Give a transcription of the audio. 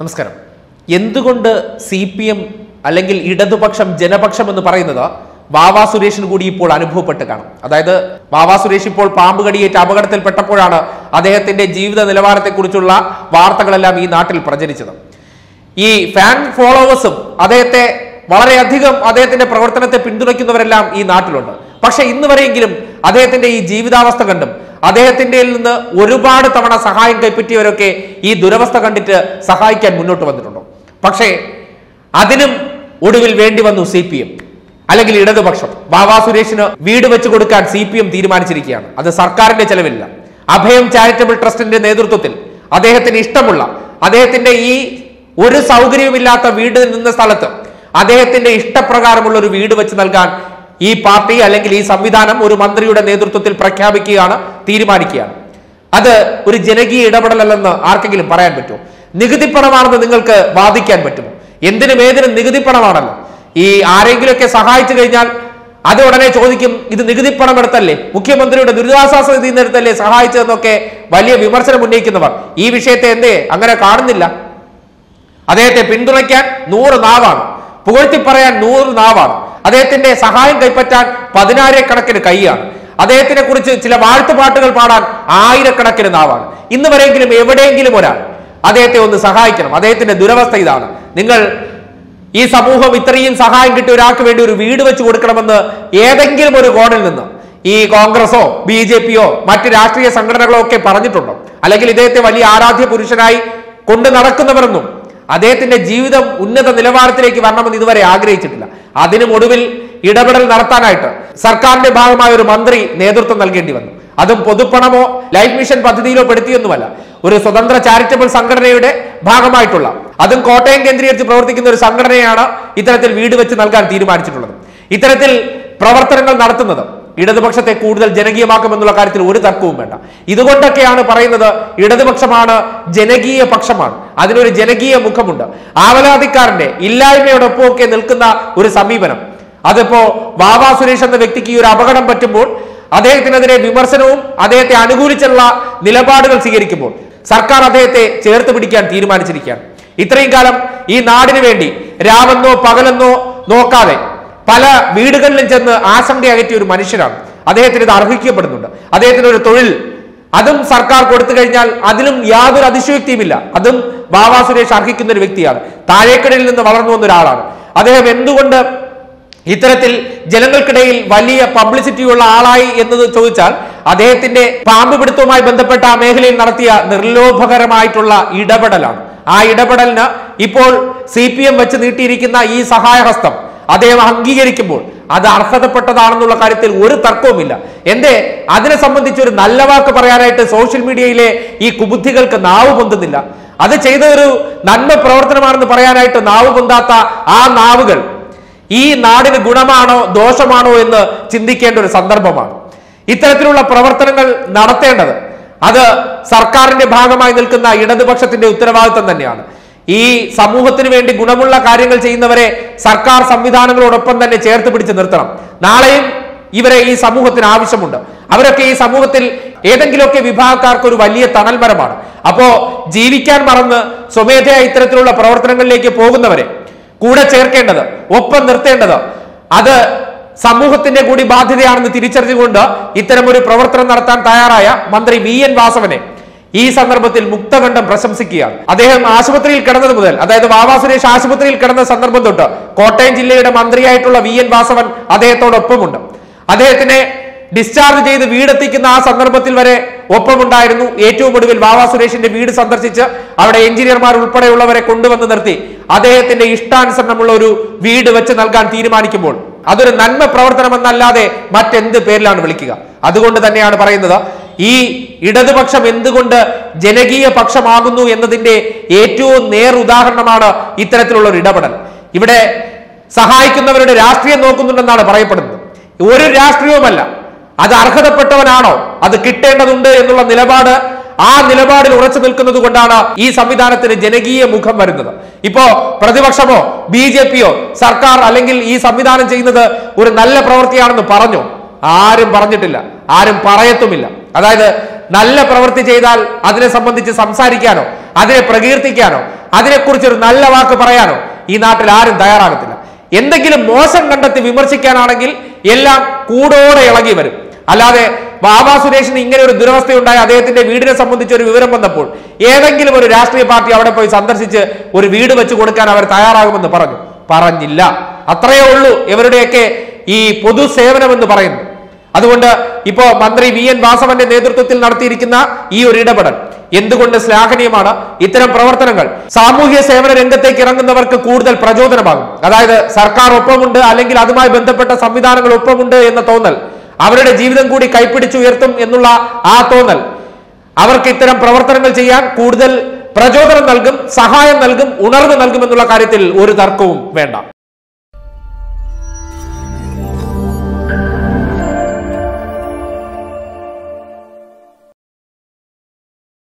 നമസ്കാരം. എന്തുകൊണ്ട് സിപിഎം അല്ലെങ്കിൽ ഇടതുപക്ഷം ജനപക്ഷം എന്ന് പറയുന്നത് വാവ സുരേഷിന് കൂടി ഇപ്പോൾ അനുഭവപ്പെട്ട് കാണും. അതായത് വാവ സുരേഷ് ഇപ്പോൾ പാമ്പ് കടിയേറ്റ് അപകടത്തിൽപ്പെട്ടപ്പോഴാണ് അദ്ദേഹത്തിന്റെ ജീവിത നിലവാരത്തെക്കുറിച്ചുള്ള വാർത്തകളെല്ലാം ഈ നാട്ടിൽ പ്രചരിച്ചത്. ഈ ഫാൻ ഫോളോവേഴ്സും അദ്ദേഹത്തെ വളരെയധികം അദ്ദേഹത്തിന്റെ പ്രവർത്തനത്തെ പിന്തുണയ്ക്കുന്നവരെല്ലാം ഈ നാട്ടിലുണ്ട്. പക്ഷെ ഇന്ന് വരെയെങ്കിലും അദ്ദേഹത്തിന്റെ ഈ ജീവിതാവസ്ഥ കണ്ടും അദ്ദേഹത്തിന്റെ നിന്ന് ഒരുപാട് തവണ സഹായം കൈപ്പറ്റിയവരൊക്കെ ഈ ദുരവസ്ഥ കണ്ടിട്ട് സഹായിക്കാൻ മുന്നോട്ട് വന്നിട്ടുണ്ടോ? പക്ഷേ അതിനും ഒടുവിൽ വേണ്ടി വന്നു സി പി എം അല്ലെങ്കിൽ ഇടതുപക്ഷം. വാവ സുരേഷിന് വീട് വെച്ച് കൊടുക്കാൻ സി പി എം തീരുമാനിച്ചിരിക്കുകയാണ്. അത് സർക്കാരിന്റെ ചെലവില്ല. അഭയം ചാരിറ്റബിൾ ട്രസ്റ്റിന്റെ നേതൃത്വത്തിൽ അദ്ദേഹത്തിന് ഇഷ്ടമുള്ള, അദ്ദേഹത്തിന്റെ ഈ ഒരു സൗകര്യവുമില്ലാത്ത വീട് നിന്ന സ്ഥലത്ത് അദ്ദേഹത്തിന്റെ ഇഷ്ടപ്രകാരമുള്ള ഒരു വീട് വെച്ച് നൽകാൻ ഈ പാർട്ടി അല്ലെങ്കിൽ ഈ സംവിധാനം ഒരു മന്ത്രിയുടെ നേതൃത്വത്തിൽ പ്രഖ്യാപിക്കുകയാണ്, തീരുമാനിക്കുകയാണ്. അത് ഒരു ജനകീയ ഇടപെടലല്ലെന്ന് ആർക്കെങ്കിലും പറയാൻ പറ്റുമോ? നികുതി പണമാണെന്ന് നിങ്ങൾക്ക് വാദിക്കാൻ പറ്റുമോ? എന്തിനും ഏതിനും നികുതി പണമാണല്ലോ. ഈ ആരെങ്കിലുമൊക്കെ സഹായിച്ചു കഴിഞ്ഞാൽ അത് ഉടനെ ചോദിക്കും, ഇത് നികുതി പണം എടുത്തല്ലേ, മുഖ്യമന്ത്രിയുടെ ദുരിതാശ്വാസ നിധിയിൽ നിന്ന് എടുത്തല്ലേ സഹായിച്ചതെന്നൊക്കെ വലിയ വിമർശനം ഉന്നയിക്കുന്നവർ ഈ വിഷയത്തെ എന്തേ അങ്ങനെ കാണുന്നില്ല? അദ്ദേഹത്തെ പിന്തുണയ്ക്കാൻ 100 നാവാണ്, പുകഴ്ത്തി പറയാൻ 100 നാവാണ്, അദ്ദേഹത്തിന്റെ സഹായം കൈപ്പറ്റാൻ 10,000 കണക്കിന് കൈയാണ്, അദ്ദേഹത്തിനെ കുറിച്ച് ചില വാഴ്ത്തുപാട്ടുകൾ പാടാൻ 1,000 കണക്കിന് നാവാണ്. ഇന്ന് വരെയെങ്കിലും എവിടെയെങ്കിലും ഒരാൾ അദ്ദേഹത്തെ ഒന്ന് സഹായിക്കണം. അദ്ദേഹത്തിന്റെ ദുരവസ്ഥ ഇതാണ്. നിങ്ങൾ ഈ സമൂഹം ഇത്രയും സഹായം കിട്ടിയ ഒരാൾക്ക് വേണ്ടി ഒരു വീട് വെച്ച് കൊടുക്കണമെന്ന് ഏതെങ്കിലും ഒരു കോണിൽ നിന്ന് ഈ കോൺഗ്രസോ BJPയോ മറ്റ് രാഷ്ട്രീയ സംഘടനകളോ ഒക്കെ പറഞ്ഞിട്ടുണ്ടോ? അല്ലെങ്കിൽ ഇദ്ദേഹത്തെ വലിയ ആരാധ്യ പുരുഷനായി കൊണ്ടു നടക്കുന്നവരെന്നും അദ്ദേഹത്തിന്റെ ജീവിതം ഉന്നത നിലവാരത്തിലേക്ക് വരണമെന്ന് ഇതുവരെ ആഗ്രഹിച്ചിട്ടില്ല. അതിനും ഒടുവിൽ ഇടപെടൽ നടത്താനായിട്ട് സർക്കാരിന്റെ ഭാഗമായ ഒരു മന്ത്രി നേതൃത്വം നൽകേണ്ടി വന്നു. അതും പൊതുപ്പണമോ ലൈഫ് മിഷൻ പദ്ധതിയിലോ പെടുത്തിയൊന്നുമല്ല, ഒരു സ്വതന്ത്ര ചാരിറ്റബിൾ സംഘടനയുടെ ഭാഗമായിട്ടുള്ള, അതും കോട്ടയം കേന്ദ്രീകരിച്ച് പ്രവർത്തിക്കുന്ന ഒരു സംഘടനയാണ് ഇത്തരത്തിൽ വീട് വെച്ച് നൽകാൻ തീരുമാനിച്ചിട്ടുള്ളത്. ഇത്തരത്തിൽ പ്രവർത്തനങ്ങൾ നടത്തുന്നത് ഇടതുപക്ഷത്തെ കൂടുതൽ ജനകീയമാക്കുമെന്നുള്ള കാര്യത്തിൽ ഒരു തർക്കവും വേണ്ട. ഇതുകൊണ്ടൊക്കെയാണ് പറയുന്നത് ഇടതുപക്ഷമാണ് ജനകീയ പക്ഷമാണ്, അതിനൊരു ജനകീയ മുഖമുണ്ട്. ആവലാതിക്കാരന്റെ ഇല്ലായ്മയോടൊപ്പമൊക്കെ നിൽക്കുന്ന ഒരു സമീപനം. അതിപ്പോ വാവ സുരേഷ് എന്ന വ്യക്തിക്ക് ഈ ഒരു അപകടം പറ്റുമ്പോൾ അദ്ദേഹത്തിനെതിരെ വിമർശനവും അദ്ദേഹത്തെ അനുകൂലിച്ചുള്ള നിലപാടുകൾ സ്വീകരിക്കുമ്പോൾ സർക്കാർ അദ്ദേഹത്തെ ചേർത്ത് പിടിക്കാൻ തീരുമാനിച്ചിരിക്കുകയാണ്. ഇത്രയും കാലം ഈ നാടിനു വേണ്ടി രാവെന്നോ പകലെന്നോ നോക്കാതെ പല വീടുകളിലും ചെന്ന് ആശങ്കയകറ്റിയ ഒരു മനുഷ്യനാണ്. അദ്ദേഹത്തിന് ഇത് അർഹിക്കപ്പെടുന്നുണ്ട്. അദ്ദേഹത്തിന് ഒരു തൊഴിൽ അതും സർക്കാർ കൊടുത്തു കഴിഞ്ഞാൽ അതിലും യാതൊരു അതിശയോക്തിയുമില്ല. അതും വാവ സുരേഷ് അർഹിക്കുന്ന ഒരു വ്യക്തിയാണ്. താഴേക്കടയിൽ നിന്ന് വളർന്നു വന്ന ഒരാളാണ്. അദ്ദേഹം എന്തുകൊണ്ട് ഇത്തരത്തിൽ ജനങ്ങൾക്കിടയിൽ വലിയ പബ്ലിസിറ്റിയുള്ള ആളായി എന്നത് ചോദിച്ചാൽ അദ്ദേഹത്തിന്റെ പാമ്പ് പിടുത്തവുമായി ബന്ധപ്പെട്ട ആ മേഖലയിൽ നടത്തിയ നിർലോഭകരമായിട്ടുള്ള ഇടപെടലാണ്. ആ ഇടപെടലിന് ഇപ്പോൾ CPM വെച്ച് നീട്ടിയിരിക്കുന്ന ഈ സഹായഹസ്തം അദ്ദേഹം അംഗീകരിക്കുമ്പോൾ അത് അർഹതപ്പെട്ടതാണെന്നുള്ള കാര്യത്തിൽ ഒരു തർക്കവുമില്ല. എന്തേ അതിനെ സംബന്ധിച്ച് ഒരു നല്ല വാക്ക് പറയാനായിട്ട് സോഷ്യൽ മീഡിയയിലെ ഈ കുബുദ്ധികൾക്ക് നാവ് പൊന്തുന്നില്ല? അത് ചെയ്ത ഒരു നന്മ പ്രവർത്തനമാണെന്ന് പറയാനായിട്ട് നാവ് പൊന്താത്ത ആ നാവുകൾ ഈ നാടിന് ഗുണമാണോ ദോഷമാണോ എന്ന് ചിന്തിക്കേണ്ട ഒരു സന്ദർഭമാണ്. ഇത്തരത്തിലുള്ള പ്രവർത്തനങ്ങൾ നടത്തേണ്ടത് അത് സർക്കാരിന്റെ ഭാഗമായി നിൽക്കുന്ന ഇടതുപക്ഷത്തിന്റെ ഉത്തരവാദിത്വം തന്നെയാണ്. ഈ സമൂഹത്തിന് വേണ്ടി ഗുണമുള്ള കാര്യങ്ങൾ ചെയ്യുന്നവരെ സർക്കാർ സംവിധാനങ്ങളോടൊപ്പം തന്നെ ചേർത്ത് പിടിച്ച് നിർത്തണം. നാളെയും ഇവരെ ഈ സമൂഹത്തിന് ആവശ്യമുണ്ട്. അവരൊക്കെ ഈ സമൂഹത്തിൽ ഏതെങ്കിലുമൊക്കെ വിഭാഗക്കാർക്ക് ഒരു വലിയ തണൽ മരമാണ്. അപ്പോ ജീവിക്കാൻ മറന്ന് സ്വമേധയാ ഇത്തരത്തിലുള്ള പ്രവർത്തനങ്ങളിലേക്ക് പോകുന്നവരെ കൂടെ ചേർക്കേണ്ടത്, ഒപ്പം നിർത്തേണ്ടത് അത് സമൂഹത്തിന്റെ കൂടി ബാധ്യതയാണെന്ന് തിരിച്ചറിഞ്ഞുകൊണ്ട് ഇത്തരമൊരു പ്രവർത്തനം നടത്താൻ തയ്യാറായ മന്ത്രി VN വാസവനെ ഈ സന്ദർഭത്തിൽ മുക്തകണ്ഠം പ്രശംസിക്കുകയാണ്. അദ്ദേഹം ആശുപത്രിയിൽ കിടന്നത് മുതൽ, അതായത് വാവ സുരേഷ് ആശുപത്രിയിൽ കിടന്ന സന്ദർഭം തൊട്ട് കോട്ടയം ജില്ലയുടെ മന്ത്രിയായിട്ടുള്ള VN വാസവൻ അദ്ദേഹത്തോടൊപ്പമുണ്ട്. അദ്ദേഹത്തിനെ ഡിസ്ചാർജ് ചെയ്ത് വീടെത്തിക്കുന്ന ആ സന്ദർഭത്തിൽ വരെ ഒപ്പമുണ്ടായിരുന്നു. ഏറ്റവും ഒടുവിൽ വാവ സുരേഷിന്റെ വീട് സന്ദർശിച്ച് അവിടെ എഞ്ചിനീയർമാർ ഉൾപ്പെടെയുള്ളവരെ കൊണ്ടുവന്ന് നിർത്തി അദ്ദേഹത്തിന്റെ ഇഷ്ടാനുസരണമുള്ള ഒരു വീട് വെച്ച് നൽകാൻ തീരുമാനിക്കുമ്പോൾ അതൊരു നന്മ പ്രവർത്തനമെന്നല്ലാതെ മറ്റെന്ത് പേരിലാണ് വിളിക്കുക? അതുകൊണ്ട് തന്നെയാണ് പറയുന്നത് ഈ ഇടതുപക്ഷം എന്തുകൊണ്ട് ജനകീയ പക്ഷമാകുന്നു എന്നതിന്റെ ഏറ്റവും നേർ ഉദാഹരണമാണ് ഇത്തരത്തിലുള്ള ഒരു ഇടപെടൽ. ഇവിടെ സഹായിക്കുന്നവരുടെ രാഷ്ട്രീയം നോക്കുന്നുണ്ടെന്നാണ് പറയപ്പെടുന്നത്. ഒരു രാഷ്ട്രീയവുമല്ല. അത് അർഹതപ്പെട്ടവനാണോ, അത് കിട്ടേണ്ടതുണ്ട് എന്നുള്ള നിലപാട്, ആ നിലപാടിൽ ഉറച്ചു നിൽക്കുന്നത് കൊണ്ടാണ് ഈ സംവിധാനത്തിന് ജനകീയ മുഖം വരുന്നത്. ഇപ്പോ പ്രതിപക്ഷമോ BJPയോ സർക്കാർ അല്ലെങ്കിൽ ഈ സംവിധാനം ചെയ്യുന്നത് ഒരു നല്ല പ്രവൃത്തിയാണെന്ന് പറഞ്ഞു ആരും പറഞ്ഞിട്ടില്ല, ആരും പറയത്തുമില്ല. അതായത് നല്ല പ്രവൃത്തി ചെയ്താൽ അതിനെ സംബന്ധിച്ച് സംസാരിക്കാനോ അതിനെ പ്രകീർത്തിക്കാനോ അതിനെക്കുറിച്ചൊരു നല്ല വാക്ക് പറയാനോ ഈ നാട്ടിൽ ആരും തയ്യാറാകത്തില്ല. എന്തെങ്കിലും മോശം കണ്ടെത്തി വിമർശിക്കാനാണെങ്കിൽ എല്ലാം കൂടോടെ ഇളകി വരും. അല്ലാതെ വാവ സുരേഷിന് ഇങ്ങനെ ഒരു ദുരവസ്ഥയുണ്ടായ അദ്ദേഹത്തിന്റെ വീടിനെ സംബന്ധിച്ച് ഒരു വിവരം വന്നപ്പോൾ ഏതെങ്കിലും ഒരു രാഷ്ട്രീയ പാർട്ടി അവിടെ പോയി സന്ദർശിച്ച് ഒരു വീട് വെച്ച് കൊടുക്കാൻ അവർ തയ്യാറാകുമെന്ന് പറഞ്ഞില്ല. അത്രയേ ഉള്ളൂ ഇവരുടെയൊക്കെ ഈ പൊതുസേവനം എന്ന് പറയുന്നത്. അതുകൊണ്ട് ഇപ്പോ മന്ത്രി വി.എൻ. വാസവന്റെ നേതൃത്വത്തിൽ നടത്തിയിരിക്കുന്ന ഈ ഒരു ഇടപെടൽ എന്തുകൊണ്ട് ശ്ലാഘനീയമാണ്. ഇത്തരം പ്രവർത്തനങ്ങൾ സാമൂഹ്യ സേവന രംഗത്തേക്ക് ഇറങ്ങുന്നവർക്ക് കൂടുതൽ പ്രചോദനമാകും. അതായത് സർക്കാർ ഒപ്പമുണ്ട്, അല്ലെങ്കിൽ അതുമായി ബന്ധപ്പെട്ട സംവിധാനങ്ങൾ ഒപ്പമുണ്ട് എന്ന തോന്നൽ, അവരുടെ ജീവിതം കൂടി കൈപ്പിടിച്ചുയർത്തും എന്നുള്ള ആ തോന്നൽ അവർക്ക് ഇത്തരം പ്രവർത്തനങ്ങൾ ചെയ്യാൻ കൂടുതൽ പ്രചോദനം നൽകും, സഹായം നൽകും, ഉണർവ് നൽകും എന്നുള്ള കാര്യത്തിൽ ഒരു തർക്കവും വേണ്ട.